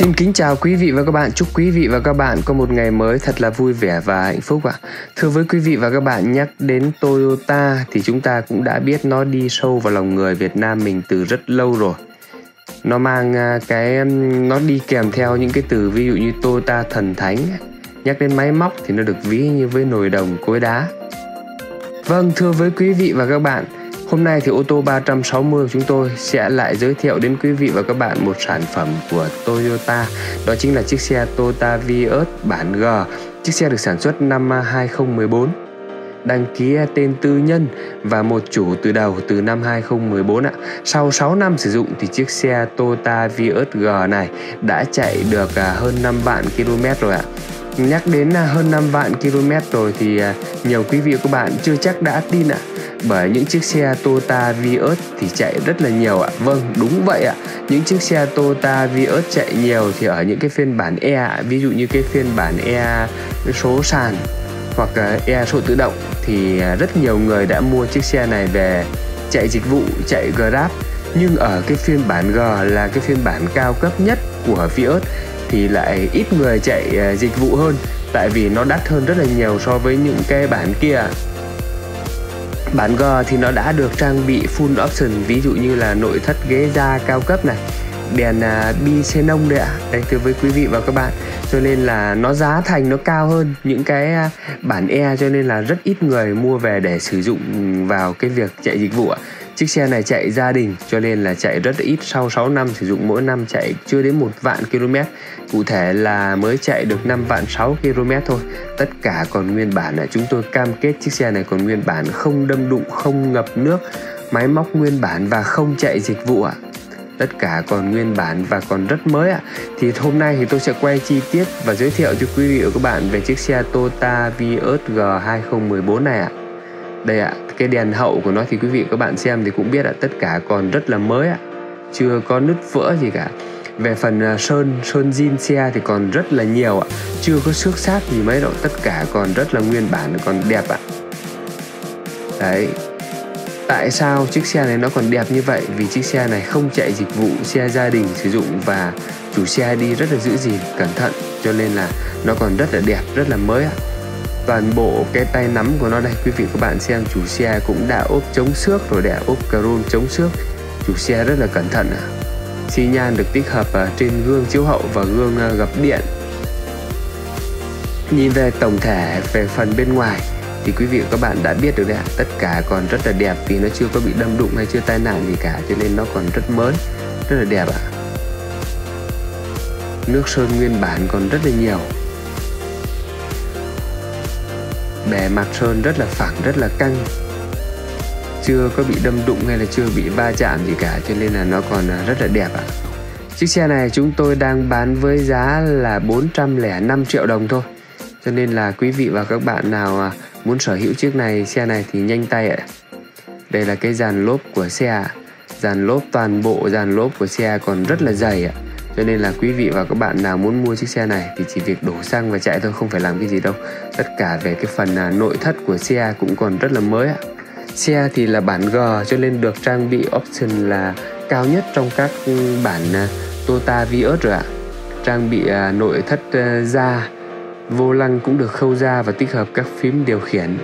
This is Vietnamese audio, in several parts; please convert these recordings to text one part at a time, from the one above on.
Xin kính chào quý vị và các bạn, chúc quý vị và các bạn có một ngày mới thật là vui vẻ và hạnh phúc ạ. Thưa với quý vị và các bạn, nhắc đến Toyota thì chúng ta cũng đã biết nó đi sâu vào lòng người Việt Nam mình từ rất lâu rồi. Nó mang nó đi kèm theo những cái từ ví dụ như Toyota thần thánh. Nhắc đến máy móc thì nó được ví như với nồi đồng cối đá. Vâng, thưa với quý vị và các bạn, hôm nay thì ô tô 360 của chúng tôi sẽ lại giới thiệu đến quý vị và các bạn một sản phẩm của Toyota. Đó chính là chiếc xe Toyota Vios bản G. Chiếc xe được sản xuất năm 2014, đăng ký tên tư nhân và một chủ từ đầu từ năm 2014 ạ. Sau 6 năm sử dụng thì chiếc xe Toyota Vios G này đã chạy được hơn 5 vạn km rồi ạ. Nhắc đến hơn 5 vạn km rồi thì nhiều quý vị và các bạn chưa chắc đã tin ạ. Bởi những chiếc xe Toyota Vios thì chạy rất là nhiều ạ. Vâng, đúng vậy ạ. Những chiếc xe Toyota Vios chạy nhiều thì ở những cái phiên bản E ạ. Ví dụ như cái phiên bản E số sàn hoặc E số tự động thì rất nhiều người đã mua chiếc xe này về chạy dịch vụ, chạy Grab. Nhưng ở cái phiên bản G là cái phiên bản cao cấp nhất của Vios thì lại ít người chạy dịch vụ hơn, tại vì nó đắt hơn rất là nhiều so với những cái bản kia. Bản G thì nó đã được trang bị full option, ví dụ như là nội thất ghế da cao cấp này, đèn bi xenon đấy ạ. Đây, thưa với quý vị và các bạn, cho nên là nó giá thành nó cao hơn những cái bản E, cho nên là rất ít người mua về để sử dụng vào cái việc chạy dịch vụ ạ. Chiếc xe này chạy gia đình cho nên là chạy rất ít, sau 6 năm sử dụng mỗi năm chạy chưa đến 1 vạn km. Cụ thể là mới chạy được 5 vạn 6 km thôi. Tất cả còn nguyên bản, chúng tôi cam kết chiếc xe này còn nguyên bản, không đâm đụng, không ngập nước, máy móc nguyên bản và không chạy dịch vụ ạ. Tất cả còn nguyên bản và còn rất mới ạ. Thì hôm nay thì tôi sẽ quay chi tiết và giới thiệu cho quý vị và các bạn về chiếc xe Toyota Vios G 2014 này ạ. Đây ạ, cái đèn hậu của nó thì quý vị các bạn xem thì cũng biết ạ, tất cả còn rất là mới ạ, chưa có nứt vỡ gì cả. Về phần sơn zin xe thì còn rất là nhiều ạ, chưa có xước xát gì mấy đâu, tất cả còn rất là nguyên bản, còn đẹp ạ. Đấy, tại sao chiếc xe này nó còn đẹp như vậy? Vì chiếc xe này không chạy dịch vụ, xe gia đình sử dụng và chủ xe đi rất là giữ gìn, cẩn thận, cho nên là nó còn rất là đẹp, rất là mới ạ. Toàn bộ cái tay nắm của nó đây, quý vị các bạn xem, chủ xe cũng đã ốp chống xước rồi, đã ốp chrome chống xước. Chủ xe rất là cẩn thận. Xi nhan được tích hợp trên gương chiếu hậu và gương gập điện. Nhìn về tổng thể, về phần bên ngoài thì quý vị các bạn đã biết được đấy ạ. Tất cả còn rất là đẹp vì nó chưa có bị đâm đụng hay chưa tai nạn gì cả, cho nên nó còn rất mới, rất là đẹp ạ. Nước sơn nguyên bản còn rất là nhiều. Bề mặt sơn rất là phẳng, rất là căng, chưa có bị đâm đụng hay là chưa bị va chạm gì cả, cho nên là nó còn rất là đẹp ạ. Chiếc xe này chúng tôi đang bán với giá là 405 triệu đồng thôi, cho nên là quý vị và các bạn nào muốn sở hữu chiếc này, xe này thì nhanh tay ạ. Đây là cái dàn lốp của xe, dàn lốp, toàn bộ dàn lốp của xe còn rất là dày ạ. Cho nên là quý vị và các bạn nào muốn mua chiếc xe này thì chỉ việc đổ xăng và chạy thôi, không phải làm cái gì đâu. Tất cả về cái phần nội thất của xe cũng còn rất là mới ạ. Xe thì là bản G cho nên được trang bị option là cao nhất trong các bản Toyota Vios rồi ạ. Trang bị nội thất da, vô lăng cũng được khâu da và tích hợp các phím điều khiển.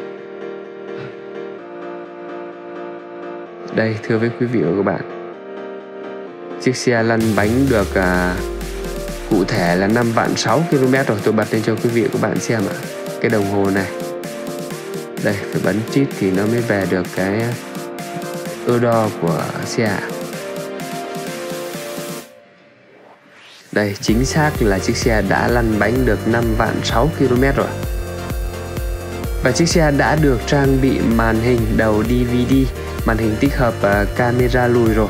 Đây, thưa với quý vị và các bạn, chiếc xe lăn bánh được cụ thể là 5 vạn 6 km rồi. Tôi bật lên cho quý vị và các bạn xem ạ. Cái đồng hồ này, đây, phải bấm chít thì nó mới về được cái ơ đo của xe. Đây, chính xác là chiếc xe đã lăn bánh được 5 vạn 6 km rồi. Và chiếc xe đã được trang bị màn hình đầu DVD, màn hình tích hợp camera lùi rồi.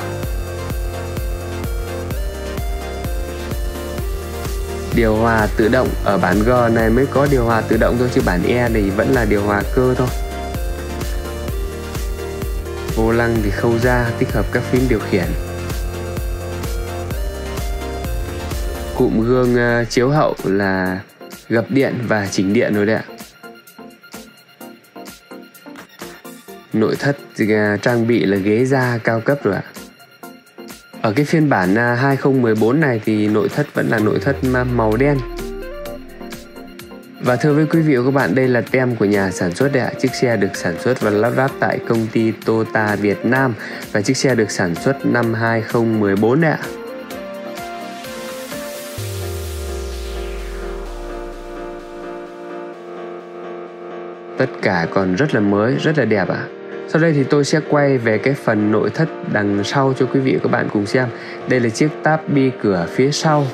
Điều hòa tự động, ở bản G này mới có điều hòa tự động thôi, chứ bản E thì vẫn là điều hòa cơ thôi. Vô lăng thì khâu da, tích hợp các phím điều khiển. Cụm gương chiếu hậu là gập điện và chỉnh điện rồi đấy ạ. Nội thất trang bị là ghế da cao cấp rồi ạ. Ở cái phiên bản 2014 này thì nội thất vẫn là nội thất màu đen. Và thưa với quý vị và các bạn, đây là tem của nhà sản xuất đấy ạ. Chiếc xe được sản xuất và lắp ráp tại công ty Toyota Việt Nam. Và chiếc xe được sản xuất năm 2014 đấy ạ. Tất cả còn rất là mới, rất là đẹp ạ. Sau đây thì tôi sẽ quay về cái phần nội thất đằng sau cho quý vị và các bạn cùng xem. Đây là chiếc táp bi cửa phía sau,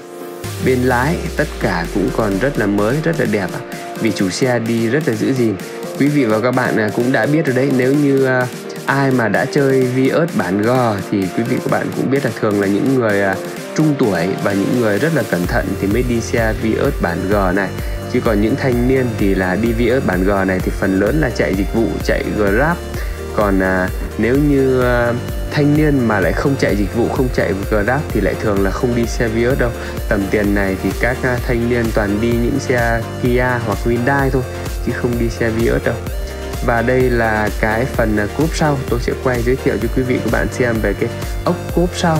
bên lái, tất cả cũng còn rất là mới, rất là đẹp ạ. Vì chủ xe đi rất là giữ gìn. Quý vị và các bạn cũng đã biết rồi đấy, nếu như ai mà đã chơi Vios bản G thì quý vị và các bạn cũng biết là thường là những người trung tuổi và những người rất là cẩn thận thì mới đi xe Vios bản G này. Chứ còn những thanh niên thì là đi Vios bản G này thì phần lớn là chạy dịch vụ, chạy Grab. Còn nếu như thanh niên mà lại không chạy dịch vụ, không chạy Grab thì lại thường là không đi xe Vios đâu. Tầm tiền này thì các thanh niên toàn đi những xe Kia hoặc Hyundai thôi, chứ không đi xe Vios đâu. Và đây là cái phần cốp sau, tôi sẽ quay giới thiệu cho quý vị các bạn xem về cái ốc cốp sau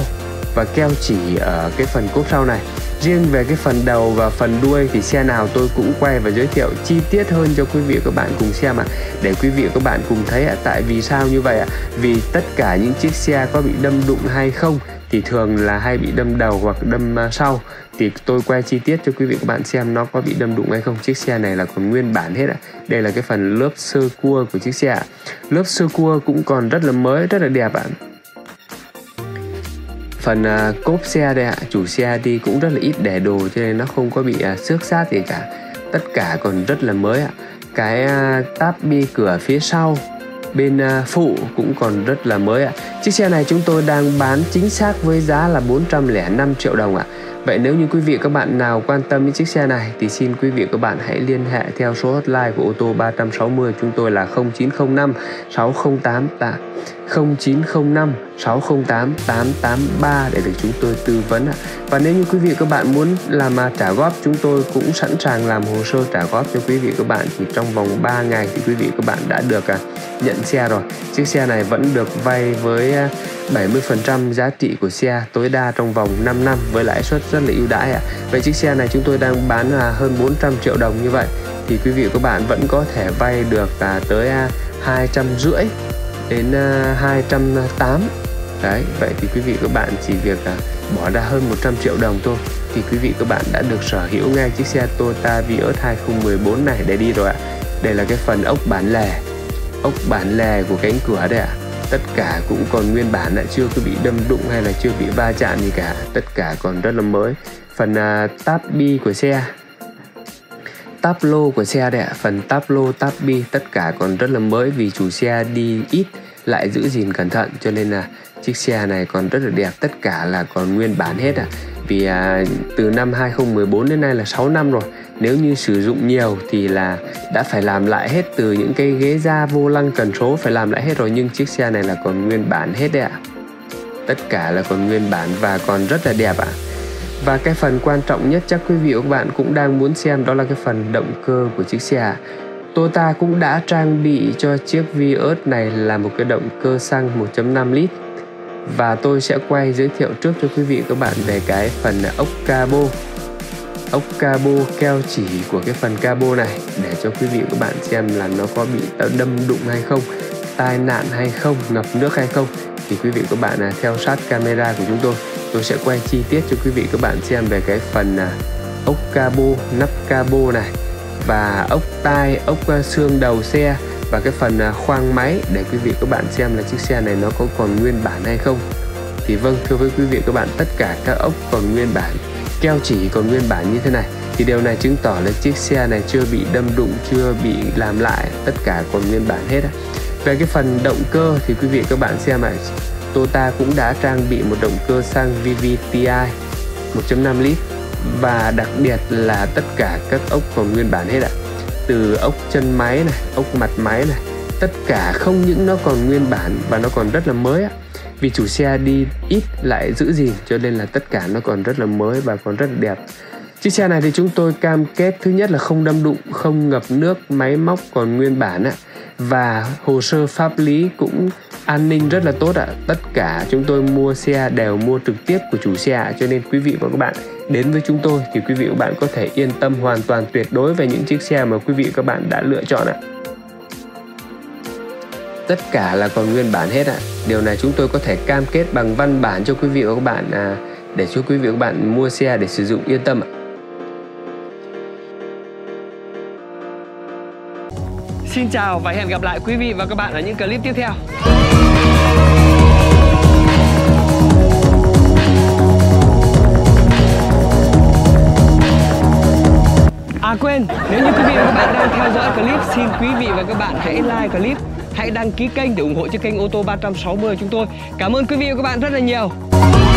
và keo chỉ ở cái phần cốp sau này. Riêng về cái phần đầu và phần đuôi thì xe nào tôi cũng quay và giới thiệu chi tiết hơn cho quý vị các bạn cùng xem ạ. Để quý vị các bạn cùng thấy ạ, tại vì sao như vậy ạ? Vì tất cả những chiếc xe có bị đâm đụng hay không thì thường là hay bị đâm đầu hoặc đâm sau. Thì tôi quay chi tiết cho quý vị các bạn xem nó có bị đâm đụng hay không. Chiếc xe này là còn nguyên bản hết ạ. Đây là cái phần lớp sơ cua của chiếc xe ạ. Lớp sơ cua cũng còn rất là mới, rất là đẹp ạ. Phần cốp xe đây ạ, chủ xe đi cũng rất là ít để đồ cho nên nó không có bị xước xát gì cả. Tất cả còn rất là mới ạ. Cái táp bi cửa phía sau bên phụ cũng còn rất là mới ạ. Chiếc xe này chúng tôi đang bán chính xác với giá là 405 triệu đồng ạ. Vậy nếu như quý vị các bạn nào quan tâm đến chiếc xe này thì xin quý vị các bạn hãy liên hệ theo số hotline của ô tô 360 chúng tôi là 0905 608 883 để được chúng tôi tư vấn ạ. Và nếu như quý vị các bạn muốn làm trả góp, chúng tôi cũng sẵn sàng làm hồ sơ trả góp cho quý vị các bạn. Thì trong vòng 3 ngày thì quý vị các bạn đã được nhận xe rồi. Chiếc xe này vẫn được vay với 70% giá trị của xe tối đa trong vòng 5 năm với lãi suất rất là ưu đãi ạ. Vậy chiếc xe này chúng tôi đang bán hơn 400 triệu đồng như vậy thì quý vị các bạn vẫn có thể vay được tới 250 đến 280. Đấy, vậy thì quý vị các bạn chỉ việc bỏ ra hơn 100 triệu đồng thôi thì quý vị các bạn đã được sở hữu ngay chiếc xe Toyota Vios 2014 này để đi rồi ạ. Đây là cái phần ốc bản lề của cánh cửa đây ạ. Tất cả cũng còn nguyên bản ạ, chưa có bị đâm đụng hay là chưa bị va chạm gì cả, tất cả còn rất là mới. Phần táp bi của xe, táp lô của xe đây ạ, phần táp lô, táp bi tất cả còn rất là mới vì chủ xe đi ít lại giữ gìn cẩn thận cho nên là chiếc xe này còn rất là đẹp, tất cả là còn nguyên bản hết ạ. Vì từ năm 2014 đến nay là 6 năm rồi. Nếu như sử dụng nhiều thì là đã phải làm lại hết, từ những cái ghế da, vô lăng, cần số phải làm lại hết rồi. Nhưng chiếc xe này là còn nguyên bản hết đấy ạ. Tất cả là còn nguyên bản và còn rất là đẹp ạ. Và cái phần quan trọng nhất chắc quý vị và các bạn cũng đang muốn xem đó là cái phần động cơ của chiếc xe. Toyota cũng đã trang bị cho chiếc Vios này là một cái động cơ xăng 1.5 lít. Và tôi sẽ quay giới thiệu trước cho quý vị các bạn về cái phần ốc cabo. Ốc cabo, keo chỉ của cái phần cabo này để cho quý vị các bạn xem là nó có bị đâm đụng hay không, tai nạn hay không, ngập nước hay không. Thì quý vị các bạn theo sát camera của chúng tôi sẽ quay chi tiết cho quý vị các bạn xem về cái phần ốc cabo, nắp cabo này và ốc tai, ốc xương đầu xe và cái phần khoang máy để quý vị các bạn xem là chiếc xe này nó có còn nguyên bản hay không. Thì vâng, thưa với quý vị các bạn, tất cả các ốc còn nguyên bản, keo chỉ còn nguyên bản như thế này thì điều này chứng tỏ là chiếc xe này chưa bị đâm đụng, chưa bị làm lại, tất cả còn nguyên bản hết. Về cái phần động cơ thì quý vị các bạn xem này, Toyota cũng đã trang bị một động cơ xăng VVTI 1.5 lít và đặc biệt là tất cả các ốc còn nguyên bản hết ạ. Từ ốc chân máy này, ốc mặt máy này, tất cả không những nó còn nguyên bản và nó còn rất là mới á. Vì chủ xe đi ít lại giữ gìn cho nên là tất cả nó còn rất là mới và còn rất là đẹp. Chiếc xe này thì chúng tôi cam kết thứ nhất là không đâm đụng, không ngập nước, máy móc còn nguyên bản ạ. và hồ sơ pháp lý cũng an ninh rất là tốt ạ. Tất cả chúng tôi mua xe đều mua trực tiếp của chủ xe ạ. Cho nên quý vị và các bạn đến với chúng tôi thì quý vị và các bạn có thể yên tâm hoàn toàn tuyệt đối về những chiếc xe mà quý vị và các bạn đã lựa chọn ạ. Tất cả là còn nguyên bản hết ạ. Điều này chúng tôi có thể cam kết bằng văn bản cho quý vị và các bạn để cho quý vị và các bạn mua xe để sử dụng yên tâm ạ. Xin chào và hẹn gặp lại quý vị và các bạn ở những clip tiếp theo. À quên, nếu như quý vị và các bạn đang theo dõi clip, xin quý vị và các bạn hãy like clip, hãy đăng ký kênh để ủng hộ cho kênh Ô tô 360 chúng tôi. Cảm ơn quý vị và các bạn rất là nhiều.